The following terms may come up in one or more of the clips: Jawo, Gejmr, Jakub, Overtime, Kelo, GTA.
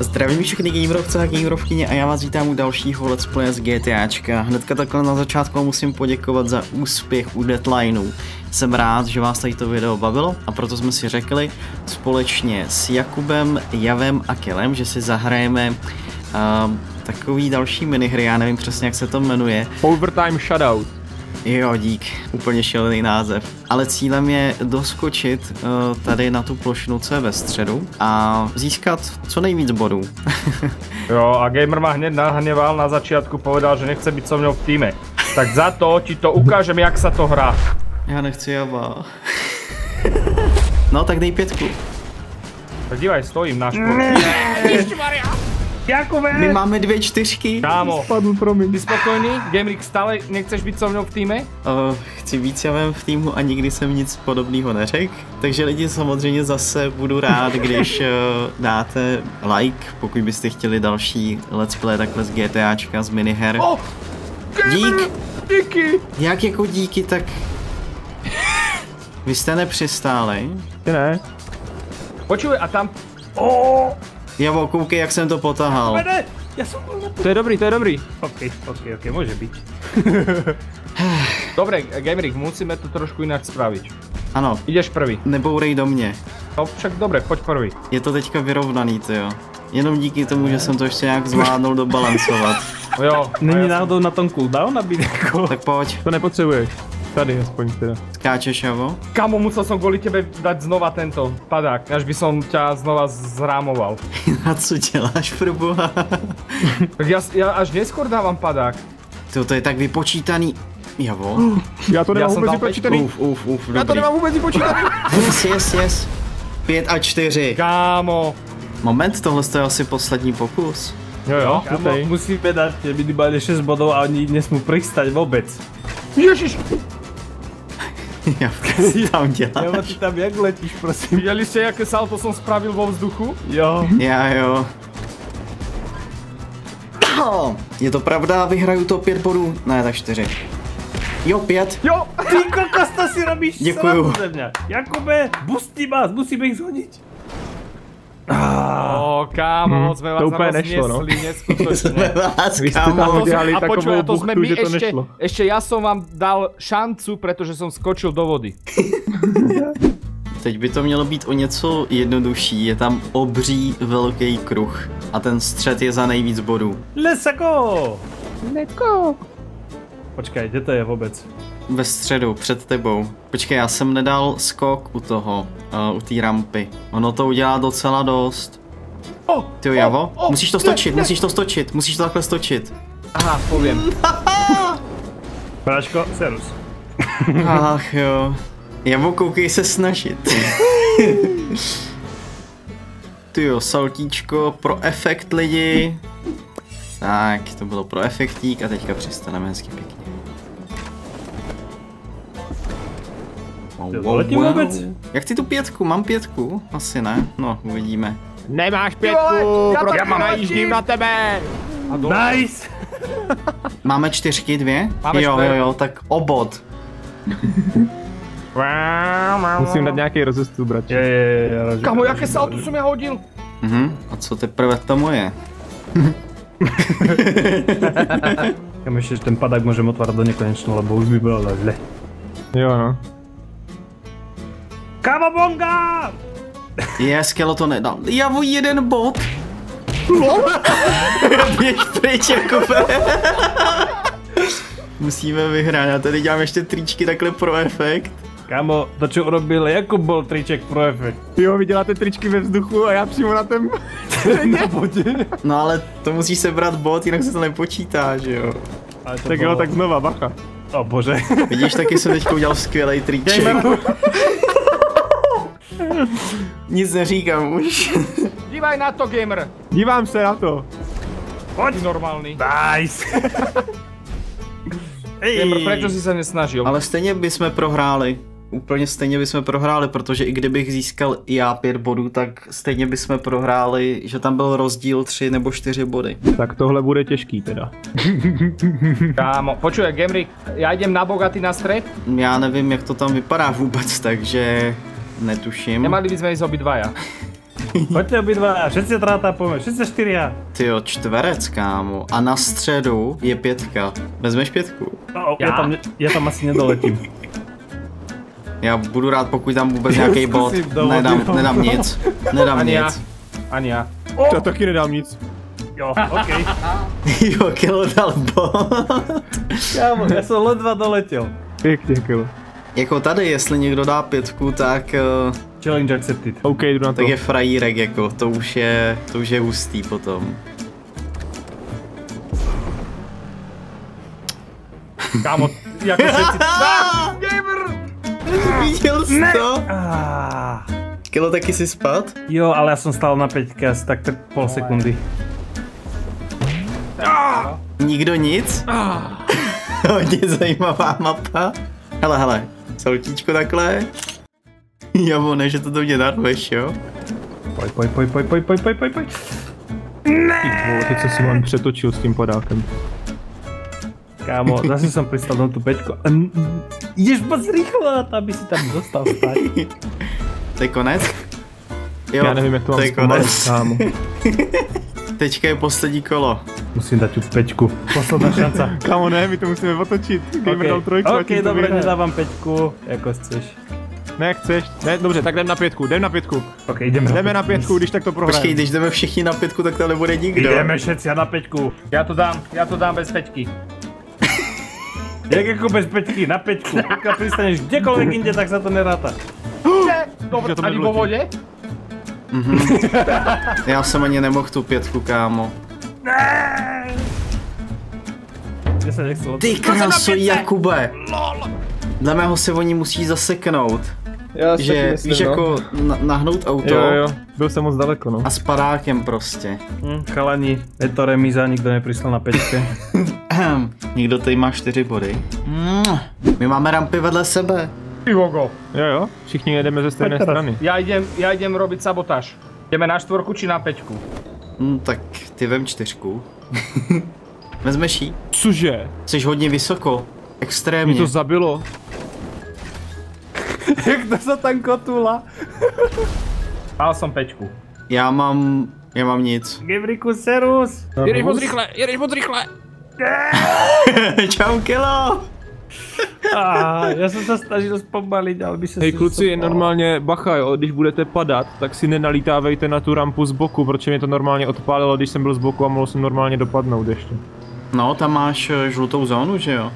Zdravím všechny gamerovce a gamerovkyně a já vás vítám u dalšího let's play z GTAčka. Hnedka takhle na začátku musím poděkovat za úspěch u deadlineu. Jsem rád, že vás tady to video bavilo a proto jsme si řekli společně s Jakubem, Javem a Kelem, že si zahrajeme takový další minihry, já nevím přesně jak se to jmenuje. Overtime Shoutout. Jo, dík, úplně šílený název. Ale cílem je doskočit tady na tu plošinu, co je ve středu a získat co nejvíc bodů. Jo, a Gejmr ma hned nahneval na začátku, povedal, že nechce být so mnou v týme. Tak za to ti to ukážem, jak se to hrá. Já nechci Java. No, tak dej 5. Tak dívaj, stojím na škole. Jakube! My máme 2 čtyřky. Kámo, spadl, promiň. Ty spokojný? Gamerik, stále nechceš být so mnou v týme? Chci být s Javem v týmu a nikdy jsem nic podobného neřekl. Takže lidi, samozřejmě zase budu rád, když dáte like, pokud byste chtěli další let's play takhle z GTAčka, z miniher. Oh, dík! Díky! Jak jako díky, tak... Vy jste nepřistáli? Ty ne. Počuj, a tam... Oh. Javo, koukej, jak jsem to potahal. To je dobrý, to je dobrý. Ok, môže byť. Dobre, Gamerik, musíme to trošku inak spraviť. Ano. Ideš prvý. Nebourej do mne. No však dobre, choď prvý. Je to teďka vyrovnaný, to jo. Jenom díky tomu, že som to ešte nejak zvládnul dobalancovať. Jo. Není náhodou na tom cooldown nabídko? Tak poď. To nepotřebuješ. Tady aspoň teda. Skáčeš, Javo? Kamo, musel som kvôli tebe dať znova tento padák, až by som ťa znova zrámoval. Na co děláš, proboha? Tak ja až neskôr dávam padák. To je tak vypočítaný... Javo? Ja to nemám vôbec vypočítaný. Uf, dobrý. Ja to nemám vôbec vypočítaný. Yes. 5 a 4. Kámo. Moment, tohle je asi poslední pokus. Jo, kámo, musíme dať minimálne 6 bodov a oni dnes mu pristať vôbec. Ježiš! Co ty tam děláš? Jo, ty tam jak letíš, prosím. Viděli jste, jaké salto jsem spravil vo vzduchu? Jo. Jo. Je to pravda, vyhraju to 5 bodů? Ne, tak 4. Jo, 5. Jo, ty kokosta si robíš. Děkuju. Jakube, busti vás, musíme jich zhodit. O, kámo, sme vás rozniesli, neskutočne. A počujem, to sme my ešte, ja som vám dal šancu, pretože som skočil do vody. Teď by to mělo být o něco jednodušší, je tam obří velký kruh a ten střed je za nejvíc bodů. Let's go! Let's go! Počkej, kde to je vůbec? Ve středu, před tebou. Počkej, já jsem nedal skok u toho, u té rampy. Ono to udělá docela dost. Tyjo, Javo, musíš to stočit, musíš to takhle stočit. Aha, povím. Práško, serus. Ach jo. Javo, koukej se snažit. Tyjo, saltíčko pro efekt lidi. Tak, to bylo pro efektík a teďka přistaneme hezky pěkně. Wow. Jak ty tu 5? Mám 5? Asi ne, no uvidíme. Nemáš 5, protože najíždím na tebe! Nice! Máme 4, 2? Máme 4. Jo, tak obod. Musím dát nějaký rozestup, bratře. Kamo, jaké salto jsem já hodil? A co teprve to moje? Já myslím, že ten padák můžeme otvárat do nekonečno, lebo už by bylo zle. Jo, no. Kamabonga! Yes, Kelo to nedal. Javo, 1 bod! Běž pryč, Jakube! Musíme vyhrát, já tady dělám ještě tričky takhle pro efekt. Kamo, to čo urobil Jakub bol triček pro efekt. Jo, vy děláte tričky ve vzduchu a já přímo na ten... na bodě. No ale to musíš sebrat bod, jinak se to nepočítá, že jo? Tak jo, tak znova, bacha. O bože. Vidíš, taky jsem teďka udělal skvělej triček. Nic neříkám už. Dívaj na to, Gamer. Dívám se na to. Hoď normální. Nice. Gamer, prečo si se nesnažil? Ale stejně bychom prohráli. Úplně stejně bychom prohráli, protože i kdybych získal i já 5 bodů, tak stejně bychom prohráli, že tam byl rozdíl 3 nebo 4 body. Tak tohle bude těžký teda. Kámo, počuje, Gamerik, já jdem na bogatý na střed? Já nevím, jak to tam vypadá vůbec, takže... Netuším. Nemali by sme ísť obidvaja. Pojďte obidva, všetci trátápujeme, všetci čtyři. Tyjo, čtverec, kámo. A na středu je pětka. Vezmeš pětku? No, já tam asi nedoletím. Já budu rád, pokud tam vůbec nějaký bod. Nedám nic. Nedám nic. Ani já. Oh. Já taky nedám nic. Jo, okej. Okay. Jo, Kelo dal bod. Kámo, já jsem ledva doletěl. Pěkně, Kelo. Jako tady, jestli někdo dá pětku, tak... Challenge accepted. OK, jdu na to. Tak je frajírek, jako, to už je hustý potom. Kámo, jako všetci... Gamer! Viděl jsi to? Kelo, taky si spad? Jo, ale já jsem stál na 5 tak pol sekundy. Nikdo nic? Hodně zajímavá mapa. Hele, salutíčko takhle. Jo, ne, že to do mě narveš, jo? Poj. Ne! Teď se si vám přetočil s tím padákem. Kámo, zase jsem přistal tu 5. Jdeš moc rychle, aby si tam dostal stát. To je konec? Jo, já nevím, jak to mám zpomalit, kámo. Teďka je poslední kolo. Musím dát tu 5. Posledná šance. Kámo, ne, my to musíme otočit. Gamer dal 3. OK, dobře, nedávám 5, jako chceš. Ne, chceš? Ne, dobře, tak jdem na 5, jdem na 5. OK, jdeme na 5, když tak to prohráme. Počkej, když jdeme všichni na 5, tak to nebude nikdo. Jdeme šetři na 5. Já to dám bez 5. Jak jako bez 5, na 5. Když přistaneš kdekoliv jinde, tak se to nerátá. Dobře, ani po vodě? Já jsem ani nemohl tu 5, kámo. Ne! Ty krásu, Jakube! Dle mého se oni musí zaseknout. Já si že myslím, víš, no. Jako nahnout auto. Jo. Byl jsem moc daleko, no. A s padákem prostě. Chalani, je to remíza, nikdo nepřišel na 5. Nikdo tady má 4 body. My máme rampy vedle sebe. Jo, všichni jedeme ze stejné strany. Já jdem robit sabotáž. Jdeme na 4 či na 5? Tak ty vem 4. Vezmeš jí? Cože? Jsi hodně vysoko. Extrémně. Mě to zabilo. Jak to se tam kotula? Dal jsem 5. Já mám nic. Gabriku, serus. Jedeš moc rychle. Čau, Kelo. Já jsem se snažil zpomalit, ale by se... Hej kluci, je normálně bacha, jo, když budete padat, tak si nenalítávejte na tu rampu z boku, protože mě to normálně odpálilo, když jsem byl z boku a mohl jsem normálně dopadnout ještě. No, tam máš žlutou zónu, že jo?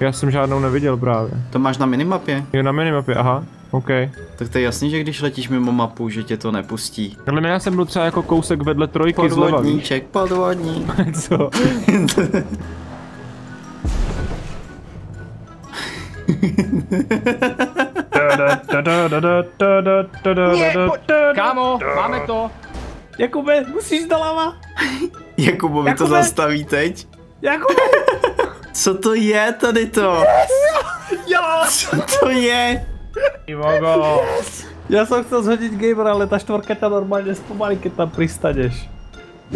Já jsem žádnou neviděl právě. To máš na minimapě? Jo, na minimapě, aha, OK. Tak to je jasný, že když letíš mimo mapu, že tě to nepustí. Ale já jsem byl třeba jako kousek vedle 3 zleva. Podvodníček, podvodník. Co? Kámo, máme to. Jakube, musíš doleva. Jakubovi to zastaví teď. Jakube. Co to je tady to? Co to je? Já jsem chtěl zhodit Gamer, ale ta 4 tě normálně zpomalí, když tam přistaneš.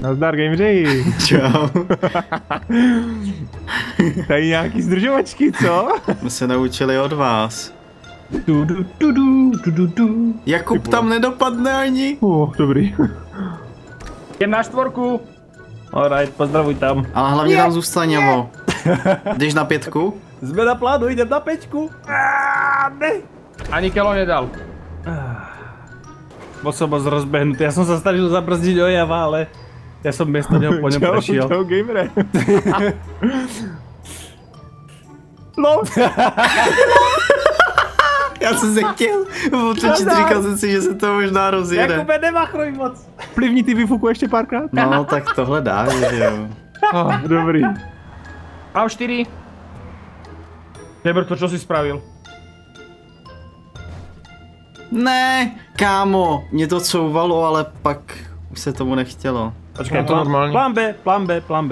Nazdar, Gameři. Čau. Tady nějaký zdržovačky, co? My se naučili od vás. Jakub tam nedopadne ani. Dobrý. Jem na 4. Alright, pozdravuj tam. Ale hlavně tam zůstaň, Jamo. Jdeš na 5? Jsme na plánu, jdem na 5. Ne. Ani Kelo nedal. Byl jsem moc rozbehnutý, já jsem se snažil zabrzdit do Java, ale... Já jsem město měl po něm prešil. Čau, Gamere. No. Já jsem se chtěl otočit, říkal jsem si, že se to možná rozjede. Jakube, nemachruj moc. Plivní ty výfuku ještě párkrát. No, tak tohle dá, že jo. Dobrý. Mám 4. Nebr to, co jsi spravil. Ne, kámo, mě to couvalo, ale pak už se tomu nechtělo. Počkej, no, to normálně. Plan B. Plan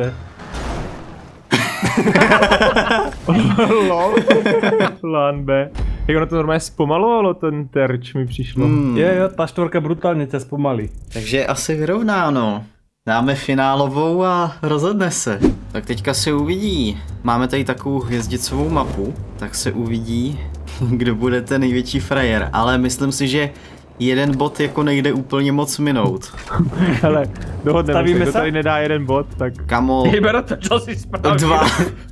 B. Jak ono to normálně zpomalovalo, ten terč mi přišlo. Jo, ta 4 brutálně tě zpomalí. Takže asi vyrovnáno. Dáme finálovou a rozhodne se. Tak teďka se uvidí. Máme tady takovou hvězdicovou mapu, tak se uvidí, kdo bude ten největší frajer. Ale myslím si, že jeden bod jako nejde úplně moc minout. Hele, dohodneme se, tady nedá jeden bod, tak... Kamo... Vyberete, co si správně. Dva.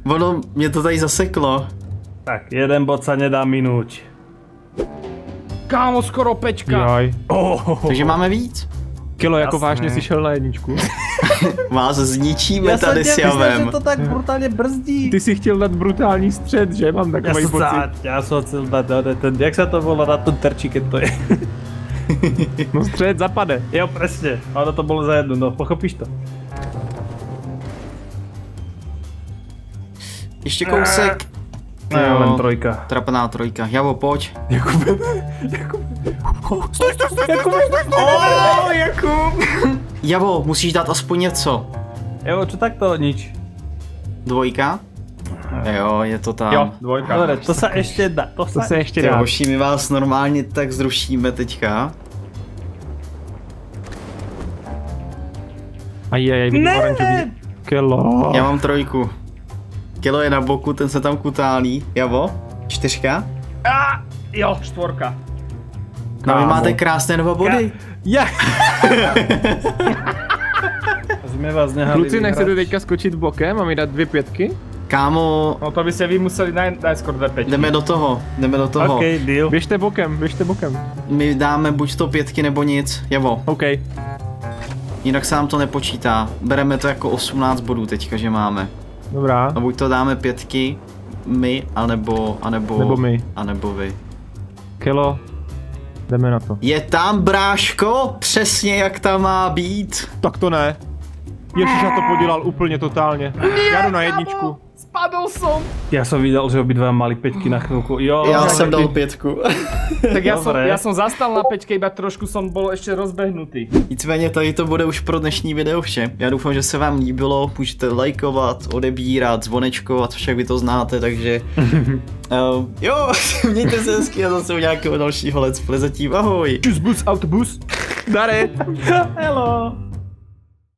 Ono, mě to tady zaseklo. Tak, jeden bod se nedá minuť. Kámo, skoro pečka. Takže máme víc. Kelo, jako vážně si šel na jedničku. Vás zničíme já tady s Javem. Já jsem že to tak brutálně brzdí. Ty si chtěl dát brutální střed, že? Mám takový pocit. Já jsem chtěl dát, jak se to volá, na ten terčík to je. No střed zapade. Jo, přesně. Ale to bylo za jedno, no pochopíš to. Ještě kousek. No, len trojka. Trapná trojka. Javo, pojď. Jakub. Jakub. Javo, musíš dát aspoň něco. Jo, co tak to nič. Dvojka? Jo, je to tam. Jo, dvojka. Dobre, to se ještě dá. To se ještě dá. Hoši, my vás normálně tak zrušíme teďka. Ajajaj, vidím oranžový. Kelo. Já mám trojku. Kelo je na boku, ten se tam kutálí. Javo, čtyřka? Jo, čtvorka. No vy máte krásné dva body. Kluci, nechcete teďka skočit bokem a mi dát dvě pětky? Kámo... No to by se vy museli najít skoro dvě pětky. Jdeme do toho, jdeme do toho. Okej, deal. Běžte bokem, běžte bokem. My dáme buď to pětky nebo nic, Javo. Okej. Jinak se nám to nepočítá. Bereme to jako 18 bodů teďka, že máme. Dobrá. A buď to dáme pětky, my, anebo... Nebo my. Anebo vy. Kelo, jdeme na to. Je tam, bráško, přesně jak tam má být. Tak to ne. Ježiš, já to podělal úplně totálně. Já jdu na jedničku. Spadl jsem. Já jsem viděl, že obidva mali pětky na chvilku. Jo, já jsem dal pětku. Tak já jsem zastal na pětky, iba trošku jsem byl ještě rozbehnutý. Nicméně tady to bude už pro dnešní video vše. Já doufám, že se vám líbilo. Můžete lajkovat, odebírat, zvonečkovat, však vy to znáte, takže... jo, mějte se hezky a zase u nějakého dalšího let's play zatím. Ahoj. Čus bus, autobus. Dare. Hello.